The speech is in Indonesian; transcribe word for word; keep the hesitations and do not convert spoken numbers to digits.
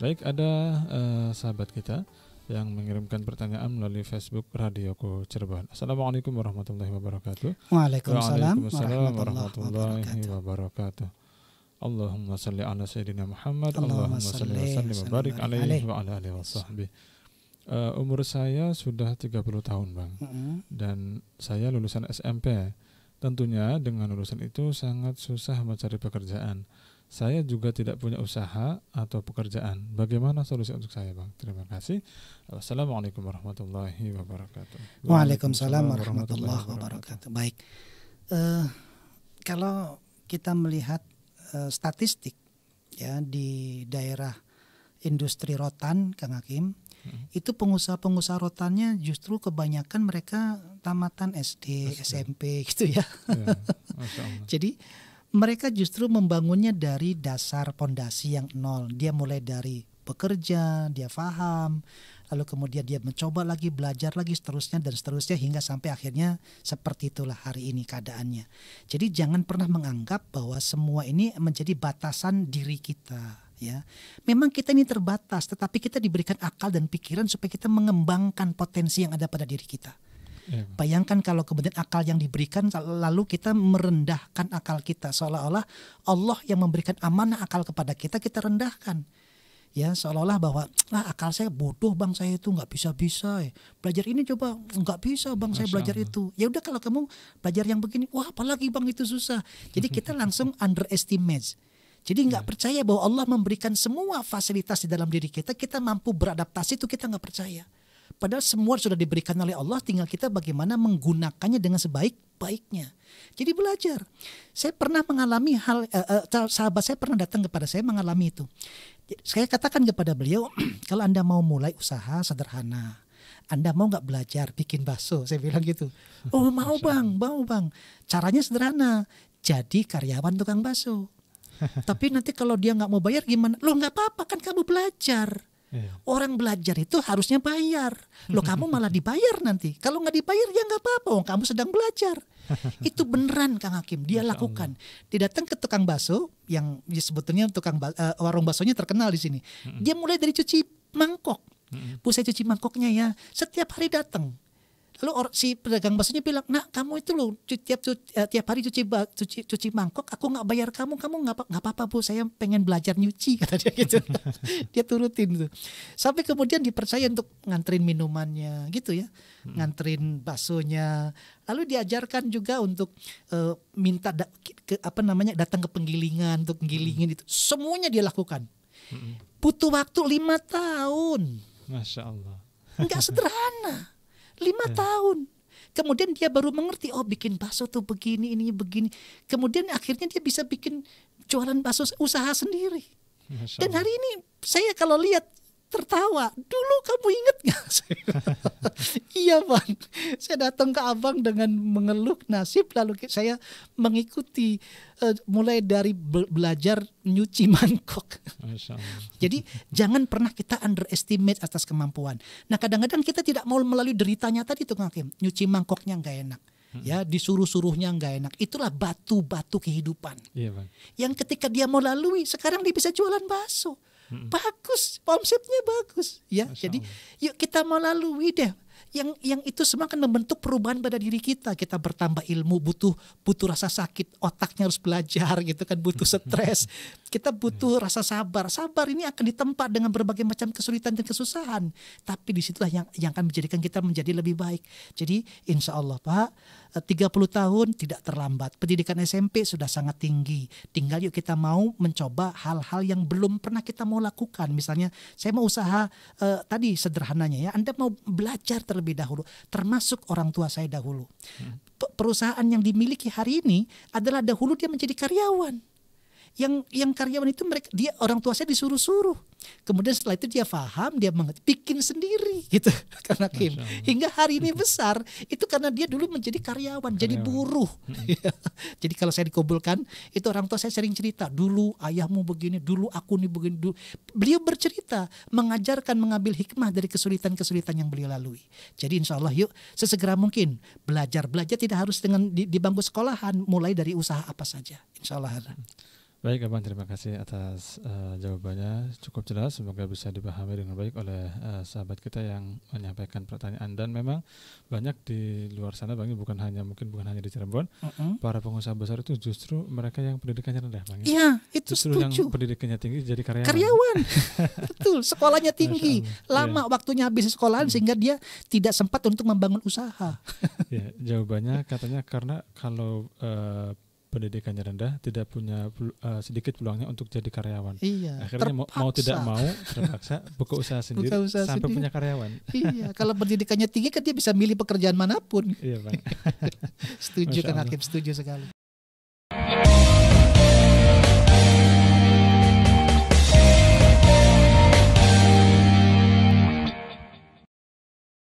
Baik, ada uh, sahabat kita yang mengirimkan pertanyaan melalui Facebook Radioku Cerban. Assalamualaikum warahmatullahi wabarakatuh. Waalaikumsalam, Waalaikumsalam warahmatullahi wabarakatuh. Allahumma salli ala sayyidina Muhammad. Allahumma salli wa sallim wa barik alaihi wa ala alihi wa sahbihi. Uh, umur saya sudah tiga puluh tahun, Bang. Mm-hmm. Dan saya lulusan S M P. Tentunya dengan lulusan itu sangat susah mencari pekerjaan. Saya juga tidak punya usaha atau pekerjaan. Bagaimana solusi untuk saya, Bang? Terima kasih. Assalamualaikum warahmatullahi wabarakatuh. Waalaikumsalam warahmatullahi wabarakatuh. Baik, uh, kalau kita melihat uh, statistik ya di daerah industri rotan, Kang Hakim, hmm. itu pengusaha-pengusaha rotannya justru kebanyakan mereka tamatan S D, Masya. S M P gitu ya. Ya, jadi mereka justru membangunnya dari dasar pondasi yang nol. Dia mulai dari bekerja, dia paham, lalu kemudian dia mencoba lagi, belajar lagi, seterusnya dan seterusnya hingga sampai akhirnya seperti itulah hari ini keadaannya. Jadi jangan pernah menganggap bahwa semua ini menjadi batasan diri kita. Ya, memang kita ini terbatas, tetapi kita diberikan akal dan pikiran supaya kita mengembangkan potensi yang ada pada diri kita. Ya. Bayangkan kalau kemudian akal yang diberikan lalu kita merendahkan akal kita, seolah-olah Allah yang memberikan amanah akal kepada kita, kita rendahkan. Ya, seolah-olah bahwa lah akal saya bodoh, Bang, saya itu nggak bisa-bisa ya. Belajar ini coba nggak bisa, Bang, saya belajar itu. Ya udah kalau kamu belajar yang begini, wah apalagi, Bang, itu susah. Jadi kita langsung underestimate. Jadi nggak ya. percaya bahwa Allah memberikan semua fasilitas di dalam diri kita, kita mampu beradaptasi, itu kita nggak percaya. Padahal semua sudah diberikan oleh Allah, tinggal kita bagaimana menggunakannya dengan sebaik-baiknya. Jadi belajar. Saya pernah mengalami hal, eh, eh, sahabat saya pernah datang kepada saya mengalami itu. Saya katakan kepada beliau, kalau Anda mau mulai usaha sederhana, Anda mau nggak belajar bikin bakso? Saya bilang gitu. Oh mau, Bang, mau, Bang. Caranya sederhana, jadi karyawan tukang bakso. Tapi nanti kalau dia nggak mau bayar gimana? Loh nggak apa-apa, kan kamu belajar. Orang belajar itu harusnya bayar. Loh kamu malah dibayar nanti. Kalau nggak dibayar ya nggak apa-apa, oh, kamu sedang belajar. Itu beneran, Kang Hakim, dia Masya lakukan. Allah. Dia datang ke tukang bakso yang ya sebetulnya tukang uh, warung baksonya terkenal di sini. Dia mulai dari cuci mangkok. Bu, saya cuci mangkoknya ya. Setiap hari datang. Lalu si pedagang baksonya bilang, nah kamu itu loh tiap, tiap hari cuci, cuci cuci mangkok, aku nggak bayar kamu, kamu nggak apa-apa, Bu, saya pengen belajar nyuci, kata dia gitu. Dia turutin tuh. Sampai kemudian dipercaya untuk nganterin minumannya gitu ya, hmm. nganterin baksonya. Lalu diajarkan juga untuk uh, minta da ke, apa namanya datang ke penggilingan untuk menggilingin, hmm. itu semuanya dia lakukan. Hmm. Butuh waktu lima tahun. Masya Allah. Nggak sederhana. Lima ya. tahun. Kemudian dia baru mengerti, oh bikin bakso tuh begini, ini begini. Kemudian akhirnya dia bisa bikin jualan bakso usaha sendiri. Dan hari ini saya kalau lihat tertawa. Dulu kamu inget gak? Iya, Bang. Saya datang ke abang dengan mengeluh nasib, lalu saya mengikuti uh, mulai dari be belajar nyuci mangkok. Jadi jangan pernah kita underestimate atas kemampuan. Nah kadang-kadang kita tidak mau melalui deritanya tadi tuh, Kang Hakim. Nyuci mangkoknya nggak enak. Ya, disuruh-suruhnya nggak enak. Itulah batu-batu kehidupan. Iya, Bang. Yang ketika dia mau lalui, sekarang dia bisa jualan bakso. Bagus, konsepnya bagus ya. Masya jadi Allah. Yuk kita melalui deh yang yang itu semua akan membentuk perubahan pada diri kita. Kita bertambah ilmu, butuh butuh rasa sakit, otaknya harus belajar gitu kan, butuh stres. Kita butuh ya. rasa sabar. Sabar ini akan ditempa dengan berbagai macam kesulitan dan kesusahan, tapi disitulah yang yang akan menjadikan kita menjadi lebih baik. Jadi insya Allah, Pak, tiga puluh tahun tidak terlambat. Pendidikan S M P sudah sangat tinggi. Tinggal yuk kita mau mencoba hal-hal yang belum pernah kita mau lakukan. Misalnya saya mau usaha eh, tadi sederhananya ya, Anda mau belajar terlebih lebih dahulu, termasuk orang tua saya dahulu. Hmm. Perusahaan yang dimiliki hari ini adalah dahulu dia menjadi karyawan. Yang yang karyawan itu mereka dia orang tua saya disuruh-suruh. Kemudian setelah itu dia paham, dia mengerti, bikin sendiri gitu. Karena Kim hingga hari ini besar itu karena dia dulu menjadi karyawan, karyawan. jadi buruh. Hmm. Jadi kalau saya dikumpulkan, itu orang tua saya sering cerita, dulu ayahmu begini, dulu aku nih begini. Dulu. Beliau bercerita, mengajarkan, mengambil hikmah dari kesulitan-kesulitan yang beliau lalui. Jadi insya Allah yuk sesegera mungkin belajar. Belajar tidak harus dengan di, di bangku sekolahan, mulai dari usaha apa saja. Insya Allah. Hmm. Baik, Abang, terima kasih atas uh, jawabannya. Cukup jelas, semoga bisa dipahami dengan baik oleh uh, sahabat kita yang menyampaikan pertanyaan. Dan memang banyak di luar sana, Bang, bukan hanya mungkin bukan hanya di Cirebon, uh-uh. para pengusaha besar itu justru mereka yang pendidikannya rendah, Bang. Iya, itu justru setuju. Yang pendidikannya tinggi jadi karyawan. Karyawan, betul. Sekolahnya tinggi, lama ya. Waktunya habis sekolahan hmm. sehingga dia tidak sempat untuk membangun usaha. Ya, jawabannya katanya karena kalau uh, pendidikannya rendah, tidak punya uh, sedikit peluangnya untuk jadi karyawan. Iya, akhirnya mau, mau tidak mau terpaksa buka usaha sendiri buka usaha sampai sendiri. Punya karyawan. Iya, kalau pendidikannya tinggi kan dia bisa milih pekerjaan manapun. Iya, Bang. Setuju kan Hakim, setuju sekali.